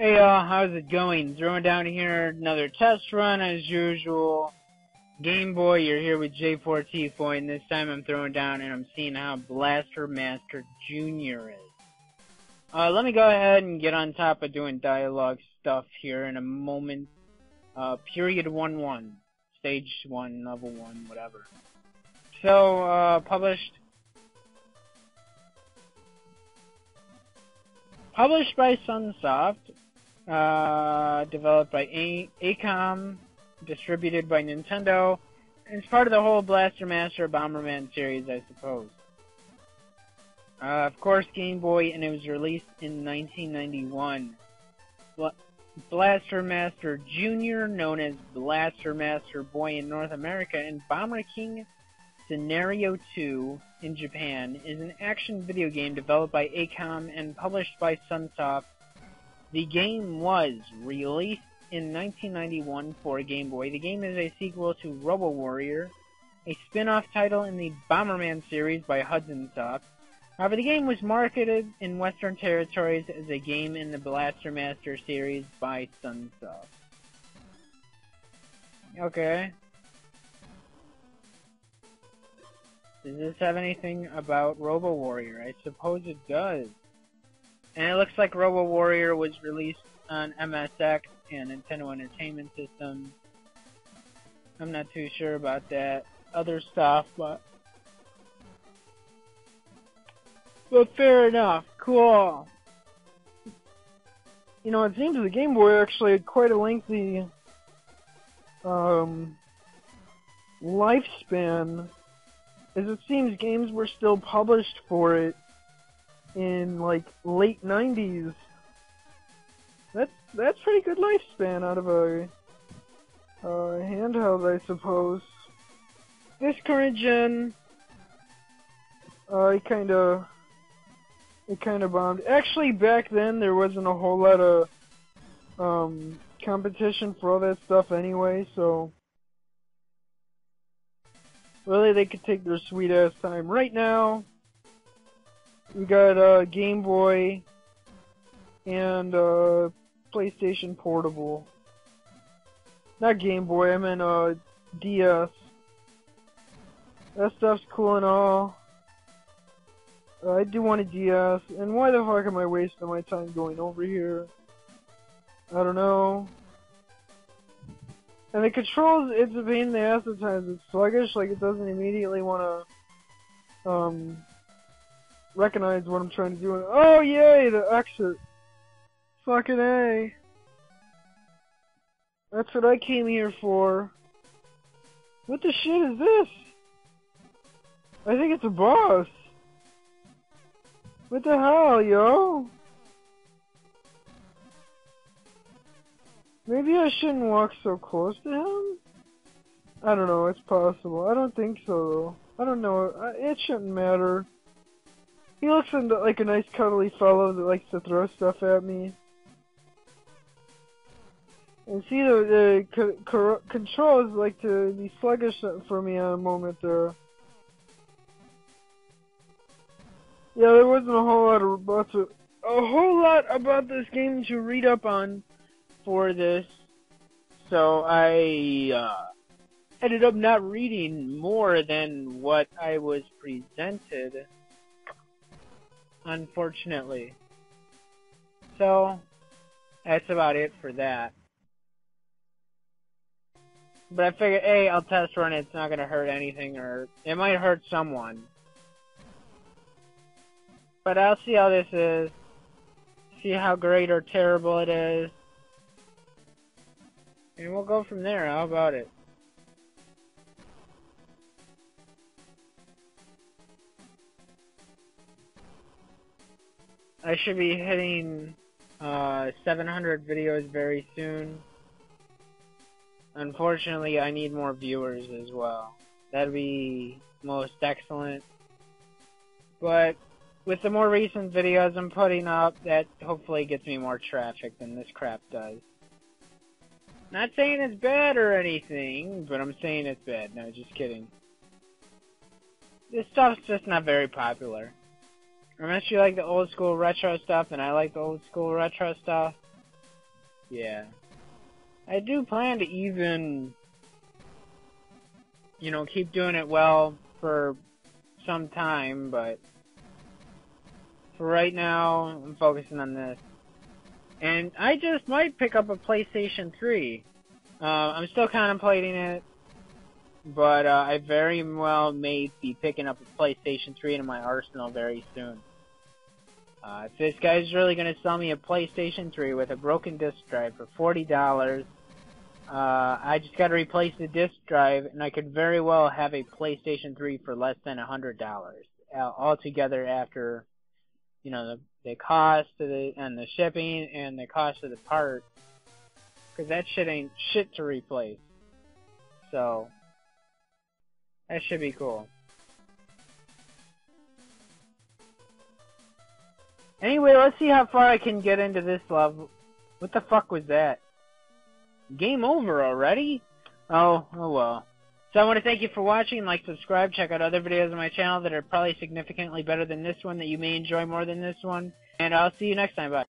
Hey y'all, how's it going? Throwing down here another test run as usual. Game Boy, you're here with J4TFOI, and this time I'm throwing down and I'm seeing how Blaster Master Jr. is. Let me go ahead and get on top of doing dialogue stuff here in a moment. Period 1-1. Stage 1, level 1, whatever. So, Published by Sunsoft. Developed by Acom, distributed by Nintendo, and it's part of the whole Blaster Master Bomberman series, I suppose. Of course, Game Boy, and it was released in 1991. Blaster Master Jr., known as Blaster Master Boy in North America, and Bomber King Scenario 2 in Japan, is an action video game developed by Acom and published by Sunsoft. The game was released in 1991 for Game Boy. The game is a sequel to Robo Warrior, a spin-off title in the Bomberman series by Hudson Soft. However, the game was marketed in Western territories as a game in the Blaster Master series by Sunsoft. Okay. Does this have anything about Robo Warrior? I suppose it does. And it looks like Robo Warrior was released on MSX and Nintendo Entertainment System. I'm not too sure about that other stuff, but fair enough. Cool. You know, it seems the Game Boy actually had quite a lengthy lifespan, as it seems games were still published for it in like late 90s. That's pretty good lifespan out of a handheld, I suppose. This current gen, it kind of bombed. Actually, back then there wasn't a whole lot of competition for all that stuff anyway, so really they could take their sweet ass time. Right now, we got Game Boy and PlayStation Portable. Not Game Boy, I meant DS. That stuff's cool and all. I do want a DS, and why the fuck am I wasting my time going over here? I don't know. And the controls, it's a pain in the ass at times. It's sluggish, like it doesn't immediately want to recognize what I'm trying to do. Oh yay, the exit. Fucking A. That's what I came here for. What the shit is this? I think it's a boss. What the hell, yo? Maybe I shouldn't walk so close to him? I don't know, it's possible. I don't think so, though. I don't know, it shouldn't matter. He looks like a nice cuddly fellow that likes to throw stuff at me. And see, the controls like to be sluggish for me on a moment there. Yeah, there wasn't a whole lot about this game to read up on for this, so I ended up not reading more than what I was presented, unfortunately. So that's about it for that. But I figured, hey, I'll test run it. It's not gonna hurt anything, or it might hurt someone. But I'll see how this is. See how great or terrible it is. And we'll go from there. How about it? I should be hitting 700 videos very soon. Unfortunately, I need more viewers as well. That'd be most excellent. But with the more recent videos I'm putting up, that hopefully gets me more traffic than this crap does. Not saying it's bad or anything, but I'm saying it's bad. No, just kidding. This stuff's just not very popular. Unless you like the old school retro stuff, and I like the old school retro stuff, Yeah. I do plan to even, you know, keep doing it well for some time, but for right now, I'm focusing on this. And I just might pick up a PlayStation 3. I'm still contemplating it, but I very well may be picking up a PlayStation 3 into my arsenal very soon. If this guy's really going to sell me a PlayStation 3 with a broken disc drive for $40, I just got to replace the disc drive, and I could very well have a PlayStation 3 for less than $100 altogether after, you know, the cost of the shipping and the cost of the part, because that shit ain't shit to replace. So that should be cool. Anyway, let's see how far I can get into this level. What the fuck was that? Game over already? Oh well. So I want to thank you for watching. Like, subscribe, check out other videos on my channel that are probably significantly better than this one that you may enjoy more than this one. And I'll see you next time. Bye.